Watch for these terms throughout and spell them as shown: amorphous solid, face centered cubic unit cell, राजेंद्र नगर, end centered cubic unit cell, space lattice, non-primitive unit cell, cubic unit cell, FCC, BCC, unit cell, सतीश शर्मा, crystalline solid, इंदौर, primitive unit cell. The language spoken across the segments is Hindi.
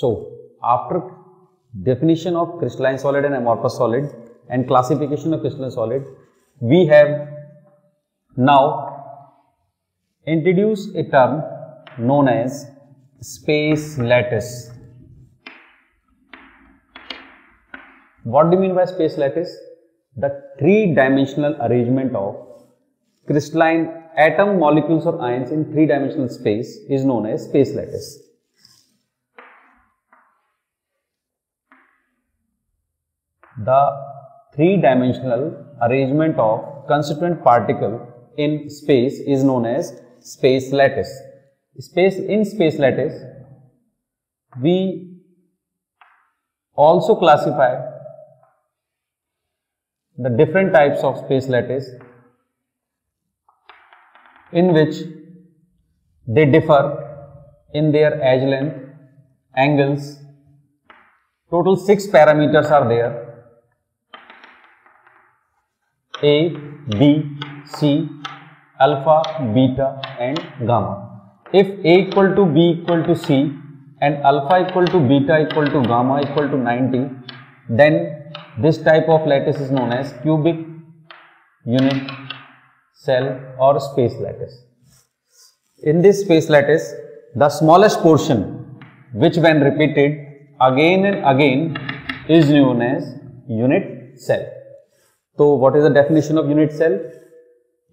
So, after definition of crystalline solid and amorphous solid and classification of crystalline solid, we have now introduced a term known as space lattice. What do you mean by space lattice? The three-dimensional arrangement of crystalline atom, molecules or ions in three-dimensional space is known as space lattice. The three-dimensional arrangement of constituent particle in space is known as space lattice. In space lattice, we also classify the different types of space lattice, in which they differ in their edge length, angles. Total 6 parameters are there: A, B, C, alpha, beta and gamma. If A equal to B equal to C and alpha equal to beta equal to gamma equal to 90, then this type of lattice is known as cubic unit cell or space lattice. In this space lattice, the smallest portion, which when repeated again and again, is known as unit cell. तो what is the definition of unit cell?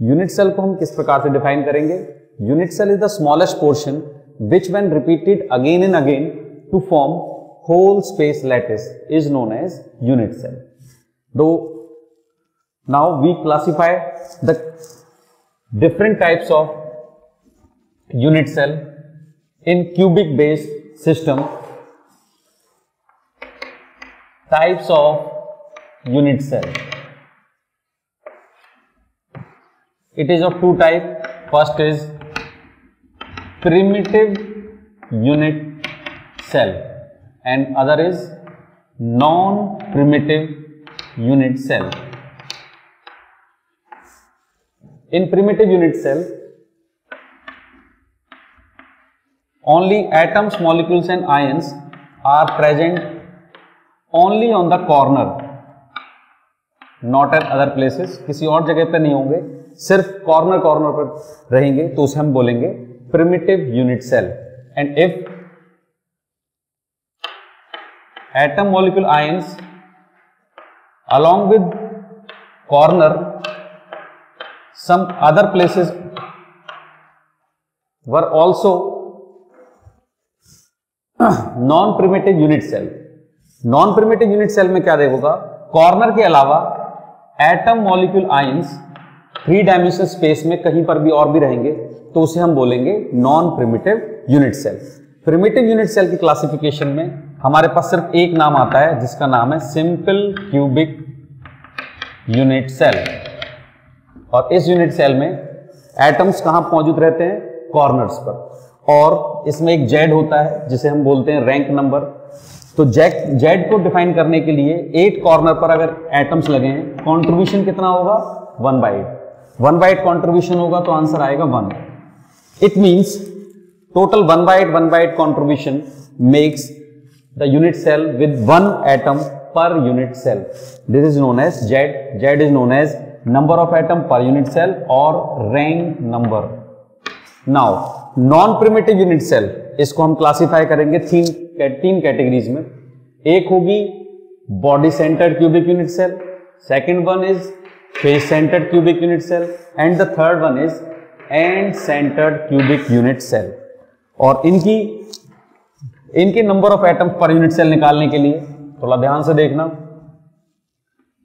Unit cell को हम किस प्रकार से डिफाइन करेंगे? Unit cell is the smallest portion which when repeated again and again to form whole space lattice is known as unit cell. दो now we classify the different types of unit cell in cubic based system. Types of unit cell, it is of two types. First is primitive unit cell and other is non-primitive unit cell. In primitive unit cell, only atoms, molecules and ions are present only on the corner, not at other places. किसी और जगह पर नहीं होंगे, सिर्फ कॉर्नर पर रहेंगे, तो उसे हम बोलेंगे primitive unit cell. And if atom, molecule, ions along with corner some other places were also non-primitive unit cell. Non-primitive unit cell में क्या देखोगा? कॉर्नर के अलावा atom, molecule, ions three dimensional space में कहीं पर भी और भी रहेंगे, तो उसे हम बोलेंगे non primitive unit cell. Primitive unit cell की क्लासिफिकेशन में हमारे पास सिर्फ एक नाम आता है, जिसका नाम है सिंपल क्यूबिक यूनिट सेल. और इस यूनिट सेल में एटम्स कहाँ मौजूद रहते हैं? कॉर्नर्स पर. और इसमें एक जेड होता है, जिसे हम बोलते हैं रैंक नंबर. तो जेड को डिफाइन करने के लिए 8 कॉर्नर पर अगर एटम्स लगे हैं, कॉन्ट्रीब्यूशन कितना होगा? 1/8. 1/8 कॉन्ट्रीब्यूशन होगा तो आंसर आएगा 1. It means total 1/8 contribution makes the unit cell with 1 atom per unit cell. This is known as Z. Z is known as number of atom per unit cell और rank number. Now non primitive unit cell, इसको हम क्लासिफाई करेंगे तीन कैटेगरीज में. एक होगी body centred cubic unit cell, second one is face centered cubic unit cell and the third one is end centered cubic unit cell. और इनके number of atom per unit cell निकालने के लिए थोड़ा ध्यान से देखना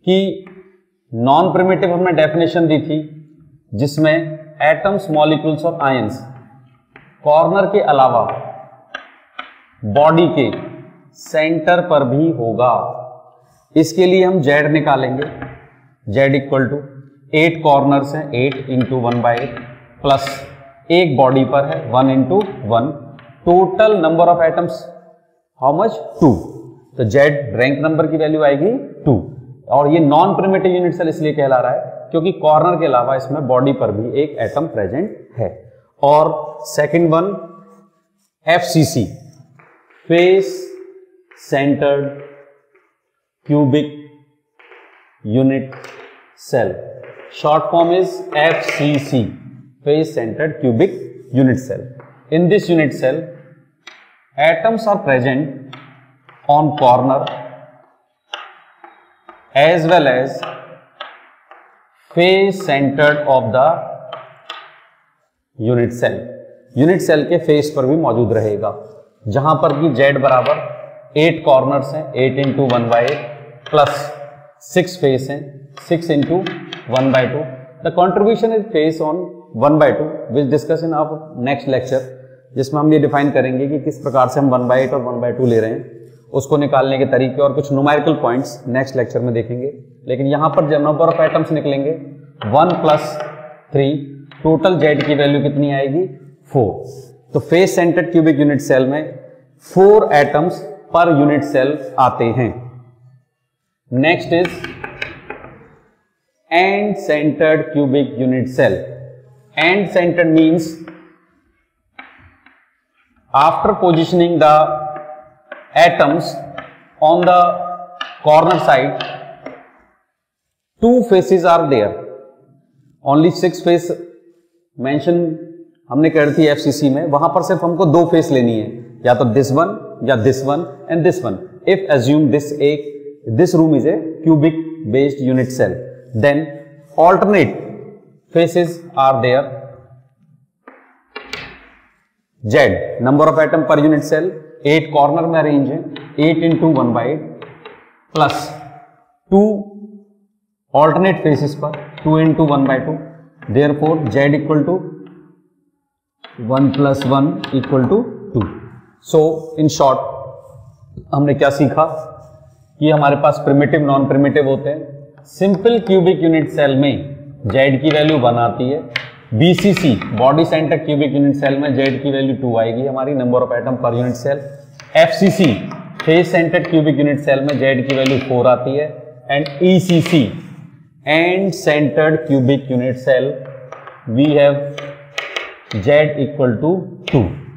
कि नॉन प्रिमिटिव हमने डेफिनेशन दी थी, जिसमें एटम्स, मॉलिक्यूल्स और आयंस कॉर्नर के अलावा बॉडी के सेंटर पर भी होगा. इसके लिए हम जेड निकालेंगे. जेड इक्वल टू 8 कॉर्नर्स हैं, 8 इंटू 1/8 प्लस एक बॉडी पर है 1 into 1. Total number of atoms how much? 2. तो जेड रैंक नंबर की वैल्यू आएगी 2. और ये नॉन प्रिमिटिव यूनिट सेल इसलिए कहला रहा है क्योंकि कॉर्नर के अलावा इसमें बॉडी पर भी एक एटम प्रेजेंट है. और second one FCC, face centered cubic unit cell. Short form is FCC, face centered cubic unit cell. In this unit cell, atoms are present on corner as well as face centered of the unit cell. Unit cell के face पर भी मौजूद रहेगा, जहां पर भी Z बराबर 8 corners हैं, 8 into 1 by 8 plus 6 face हैं, 6 into 1 by 2. The contribution is face on 1 by 2, which discuss in our next lecture, जिसमें हम ये define करेंगे कि किस प्रकार से हम 1 by 8 और 1 by 2 ले रहे हैं, उसको निकालने के तरीके और कुछ न्यूमेरिकल पॉइंट्स नेक्स्ट लेक्चर में देखेंगे. लेकिन यहाँ पर जब नंबर ऑफ एटम्स निकलेंगे 1 + 3, टोटल जेड की वैल्यू कितनी आएगी 4. तो face centred cubic unit cell में 4 एटम्स पर यूनिट सेल आते हैं. Next is end centred cubic unit cell. End centred means after positioning the atoms on the corner side, 2 faces are there. Only 6 face mention हमने कर दी FCC में, वहां पर सिर्फ हमको 2 face लेनी है, या तो this one या this one and this one. If assume this room is a cubic based unit cell, then alternate faces are there. Z, number of atom per unit cell, 8 corner में अरेंज है, 8 into 1 by 8 plus 2 alternate faces पर 2 into 1 by 2. Therefore Z equal to 1 + 1 = 2. So in short हमने क्या सीखा कि हमारे पास प्रिमिटिव नॉन प्रिमिटिव होते हैं. सिंपल क्यूबिक यूनिट सेल में जेड की वैल्यू 1 आती है. BCC body centre cubic unit cell में Z की वैल्यू 2 आएगी हमारी, number of atom per unit cell. FCC face centre cubic unit cell में Z की वैल्यू 4 आती है. And ECC end centred cubic unit cell we have Z equal to 2.